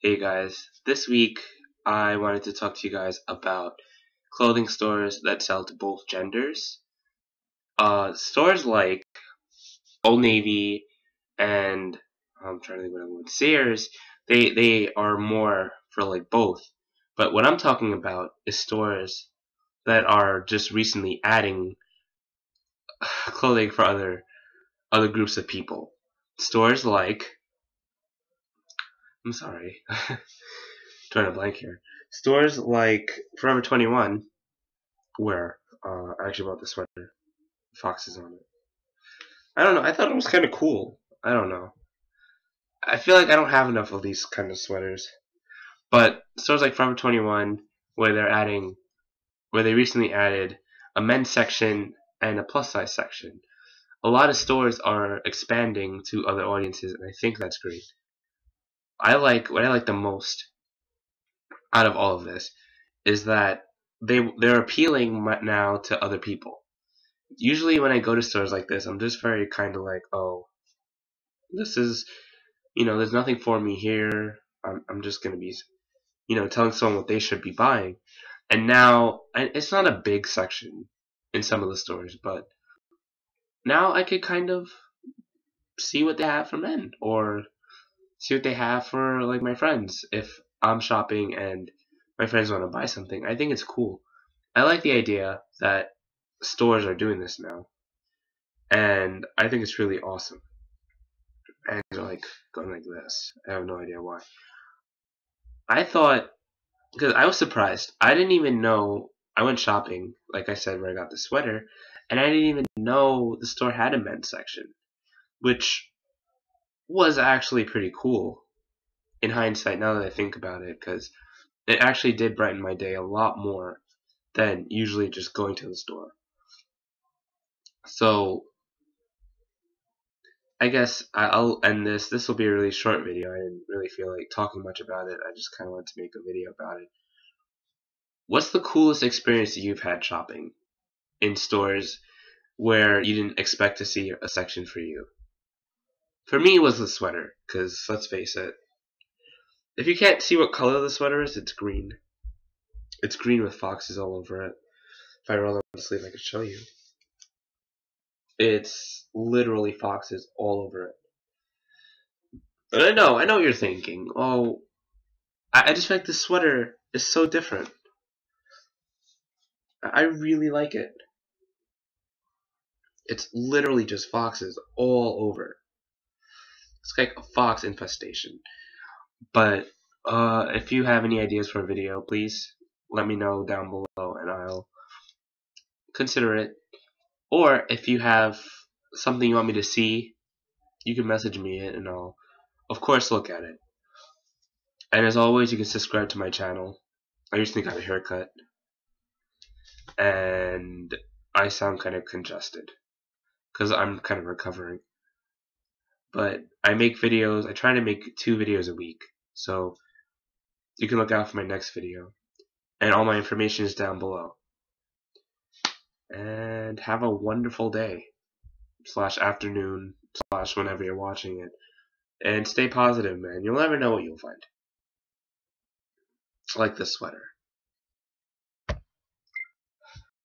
Hey guys, this week I wanted to talk to you guys about clothing stores that sell to both genders. Stores like Old Navy and I'm trying to think what I'm going to say, Sears, they are more for like both. But what I'm talking about is stores that are just recently adding clothing for other groups of people. Stores like trying to blank here. Stores like forever21, where I actually bought this sweater. Foxes on it. I don't know. I thought it was kind of cool. I don't know. I feel like I don't have enough of these kind of sweaters. But stores like forever21, where they recently added a men's section and a plus size section. A lot of stores are expanding to other audiences, and I think that's great. What I like the most out of all of this is that they're appealing now to other people. Usually when I go to stores like this, I'm just very kind of like, oh, this is, there's nothing for me here. I'm just gonna be, telling someone what they should be buying. And now it's not a big section in some of the stores, but now I could kind of see what they have for men, or see what they have for like my friends. If I'm shopping and my friends want to buy something, I think it's cool. I like the idea that stores are doing this now, and I think it's really awesome. And they're like going like this. I have no idea why. Because I was surprised. I didn't even know. I went shopping, like I said, where I got the sweater, and I didn't even know the store had a men's section, which was actually pretty cool in hindsight, now that I think about it, because it actually did brighten my day a lot more than usually just going to the store. So I guess I'll end this. This will be a really short video. I didn't really feel like talking much about it. I just kind of wanted to make a video about it. What's the coolest experience that you've had shopping in stores where you didn't expect to see a section for you? For me, it was the sweater, because let's face it, if you can't see what color the sweater is, it's green. It's green with foxes all over it. If I roll up the sleeve, I could show you. It's literally foxes all over it. And I know what you're thinking. Oh, I just feel like this sweater is so different. I really like it. It's literally just foxes all over. It's like a fox infestation. But if you have any ideas for a video, please let me know down below and I'll consider it. Or if you have something you want me to see, you can message me it and I'll, of course, look at it. And as always, you can subscribe to my channel. I recently got a haircut and I sound kind of congested because I'm kind of recovering. But I make videos. I try to make 2 videos a week. So you can look out for my next video. And all my information is down below. And have a wonderful day. /afternoon. / whenever you're watching it. And stay positive, man. You'll never know what you'll find. Like this sweater.